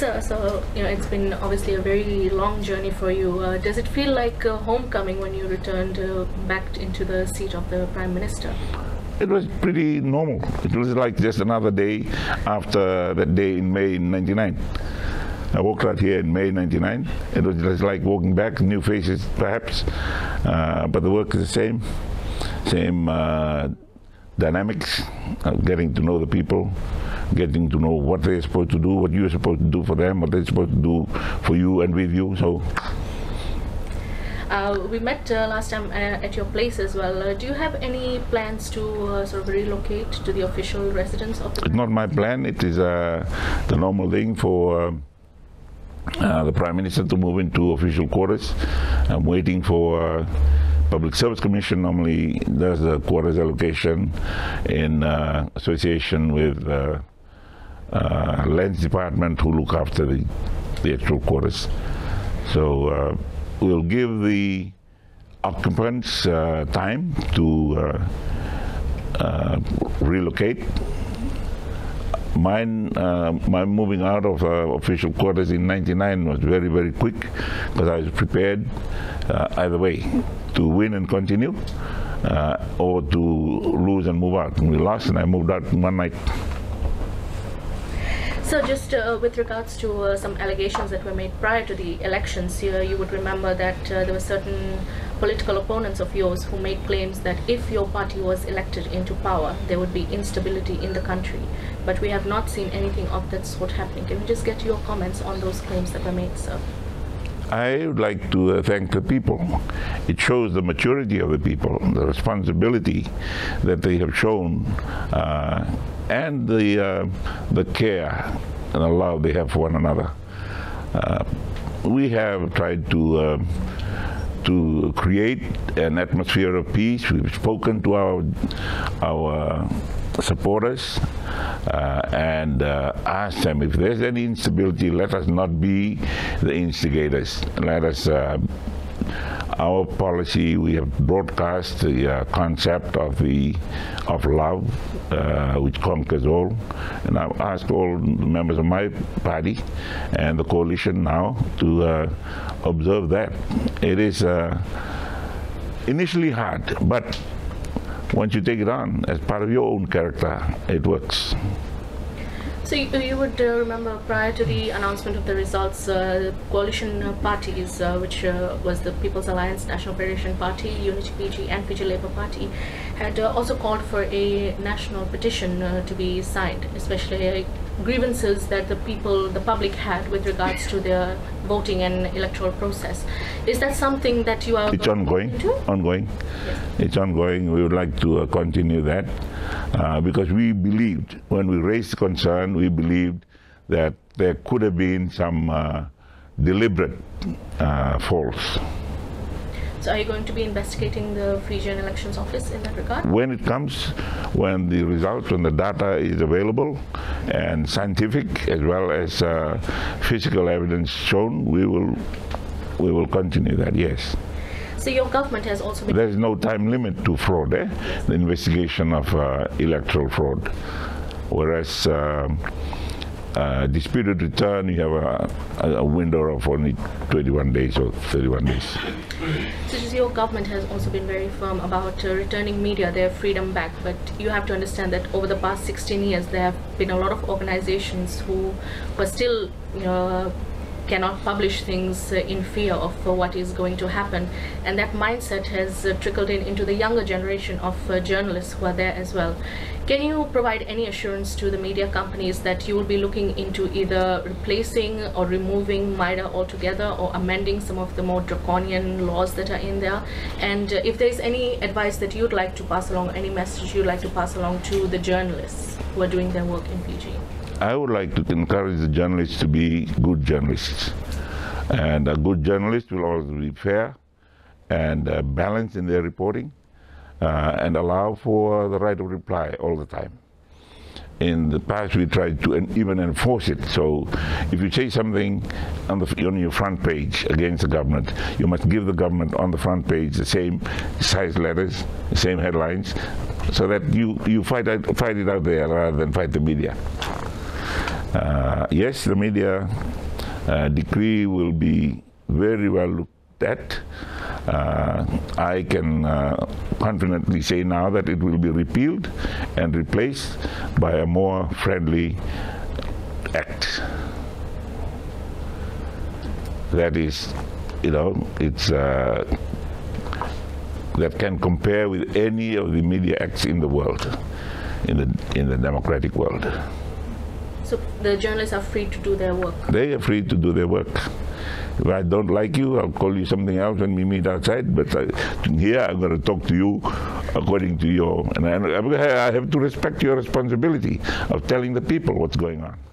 So you know, it's been obviously a very long journey for you. Does it feel like a homecoming when you returned back into the seat of the Prime Minister? It was pretty normal. It was like just another day after that day in May 99. I walked out here in May 99. It was just like walking back, new faces perhaps, but the work is the same. Dynamics of getting to know the people, getting to know what they're supposed to do, what you're supposed to do for them, what they're supposed to do for you and with you. So we met last time at your place as well. Do you have any plans to sort of relocate to the official residence of the Prime Minister? It's not my plan. It is the normal thing for the Prime Minister to move into official quarters. I'm waiting for Public Service Commission normally does the quarters allocation in association with Lands Department, who look after the actual quarters. So we'll give the occupants time to relocate. My moving out of official quarters in 99 was very, very quick, because I was prepared either way, to win and continue or to lose and move out. And we lost, and I moved out in one night. So just with regards to some allegations that were made prior to the elections here, you would remember that there were certain political opponents of yours who made claims that if your party was elected into power, there would be instability in the country. But we have not seen anything of that sort happening. Can we just get your comments on those claims that were made, sir? I would like to thank the people. It shows the maturity of the people, the responsibility that they have shown, and the care and the love they have for one another. We have tried to create an atmosphere of peace. We've spoken to our supporters and ask them, if there's any instability, let us not be the instigators. Let us, our policy, we have broadcast the concept of love, which conquers all. And I've asked all the members of my party and the coalition now to observe that. It is initially hard, but once you take it on, as part of your own character, it works. So you would remember, prior to the announcement of the results, coalition parties, which was the People's Alliance, National Federation Party, Unity Fiji and Fiji Labour Party, had also called for a national petition to be signed, especially grievances that the people, the public had with regards to their voting and electoral process. Is that something that you are... It's ongoing. Ongoing. Yes. It's ongoing. We would like to continue that because we believed, when we raised concern, we believed that there could have been some deliberate faults. So are you going to be investigating the Fijian Elections Office in that regard? When it comes, when the results, when the data is available and scientific as well as physical evidence shown, we will continue that, yes. So your government has also been... There's no time limit to fraud, eh? The investigation of electoral fraud. Whereas disputed return, you have a window of only 21 days or 31 days. So your government has also been very firm about returning media their freedom back, but you have to understand that over the past 16 years there have been a lot of organizations who were still, you know, cannot publish things in fear of what is going to happen, and that mindset has trickled into the younger generation of journalists who are there as well. Can you provide any assurance to the media companies that you will be looking into either replacing or removing MIDA altogether, or amending some of the more draconian laws that are in there? And if there is any advice that you'd like to pass along, any message you'd like to pass along to the journalists who are doing their work in Fiji? I would like to encourage the journalists to be good journalists. And a good journalist will always be fair and balanced in their reporting, and allow for the right of reply all the time. In the past, we tried to even enforce it. So if you say something on your front page against the government, you must give the government on the front page the same size letters, the same headlines, so that you fight it out there rather than fight the media. Yes, the media decree will be very well looked at. I can confidently say now that it will be repealed and replaced by a more friendly act. That is, you know, it's that can compare with any of the media acts in the world, in the democratic world. So the journalists are free to do their work? They are free to do their work. If I don't like you, I'll call you something else when we meet outside, but here I'm going to talk to you according to your... And I have to respect your responsibility of telling the people what's going on.